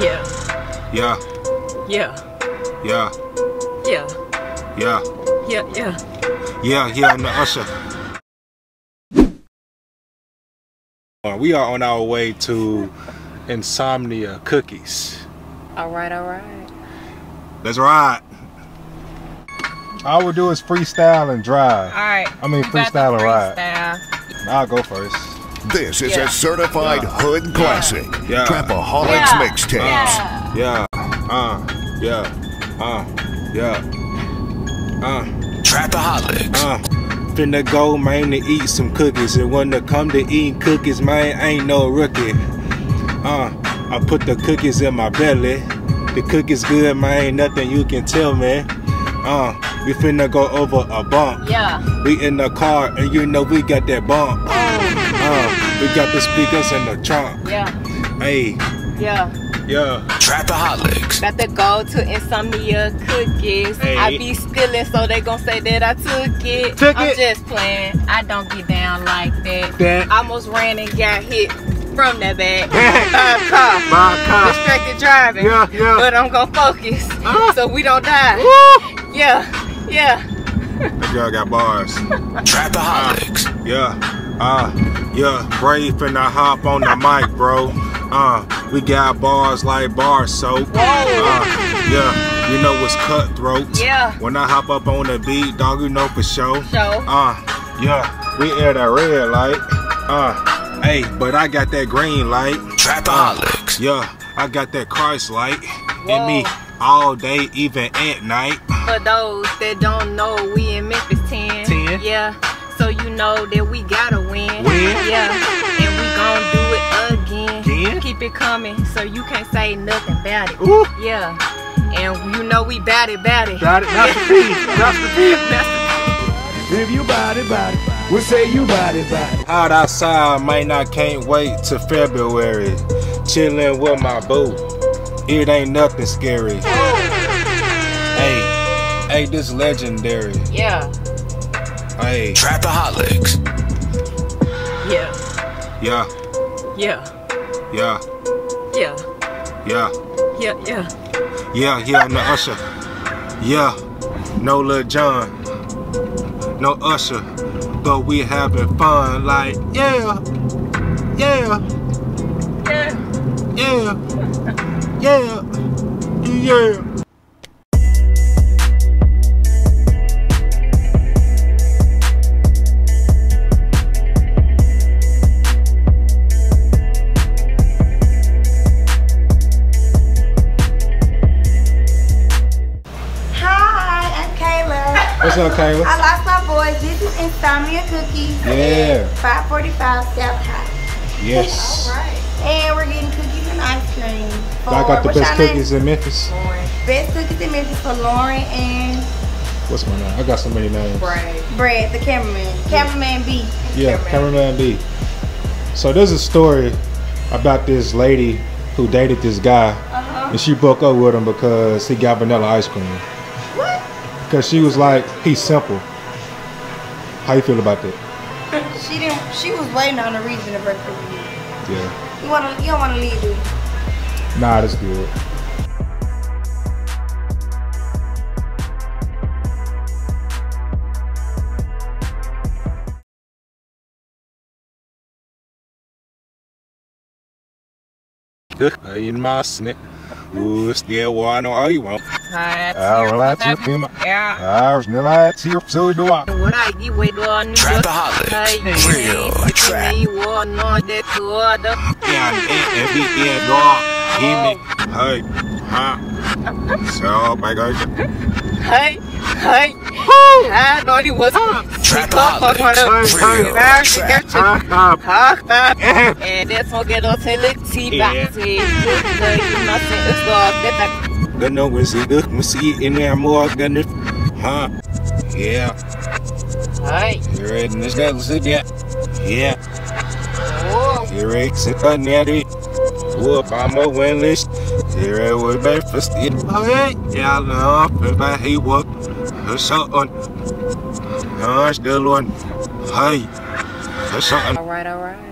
Yeah. Yeah. Yeah. Yeah. Yeah. Yeah. Yeah. Yeah. Yeah. Yeah. I'm the usher. We are on our way to Insomnia Cookies. All right. All right. Let's ride. All we'll do is freestyle and drive. All right. I mean freestyle and ride. I'll go first. This is a certified hood classic. Yeah. Trap-A-Holics mixtapes. Yeah. Trap-A-Holics. Finna go, man, to eat some cookies. And when it come to eating cookies, man, ain't no rookie. I put the cookies in my belly. The cookies good, man, ain't nothing you can tell me. We finna go over a bump. Yeah. We in the car and you know we got that bump. We got the speakers in the trunk. Yeah. Hey. Yeah. Yeah. Trap-A-Holics. About to go to Insomnia Cookies. Hey. I be stealing, so they gon' say that I took it. I'm just playing. I don't get down like that. I almost ran and got hit from that bag. By a car. Distracted driving. Yeah. But I'm gon' focus so we don't die. Woo. Yeah. That girl got bars. Trap-A-Holics. Brave finna hop on the mic, bro. We got bars like bar soap. You know it's cutthroat. Yeah. When I hop up on the beat, dog, you know for sure. We air that red light. Hey, but I got that green light. Trap-A-Holics. I got that Christ light in me all day, even at night. For those that don't know, we in Memphis 10. Yeah, so you know that we gotta win. Yeah, and we gon' do it again. Keep it coming, so you can't say nothing about it. Ooh. Yeah, and you know we bout it. That's the beat. If you bout it, we'll say you bout it. Out outside, man, I can't wait till February. Chillin' with my boo. It ain't nothing scary. Hey, this legendary. Yeah. Hey. Trap-A-Holics. Yeah. Yeah. Yeah. Yeah. Yeah. Yeah. Yeah. Yeah. Yeah. I'm the usher. Yeah. No Lil Jon. No Usher. But we having fun. Like yeah. Okay, I lost my voice. This is Insomnia Cookies. Yeah. 545 South High. Yes. All right. And we're getting cookies and ice cream. I got the best cookies in Memphis. Lauren. Best cookies in Memphis for Lauren and... What's my name? I got so many names. Brad, the cameraman. Cameraman B. Yeah, cameraman B. So there's a story about this lady who dated this guy. And she broke up with him because he got vanilla ice cream. Because she was like, he's simple. How you feel about that? She was waiting on a reason to break up with you. Yeah. You don't want to leave, dude. Nah, that's good. In my snake. Ooh, still want to all you want. Gonna go see it in there more gonna yeah. Hi. You're right in this little yeah. Oh. You're right on the whoop I'm a win list. Here I would be first in my yeah, no, he what so on. Hi. All right.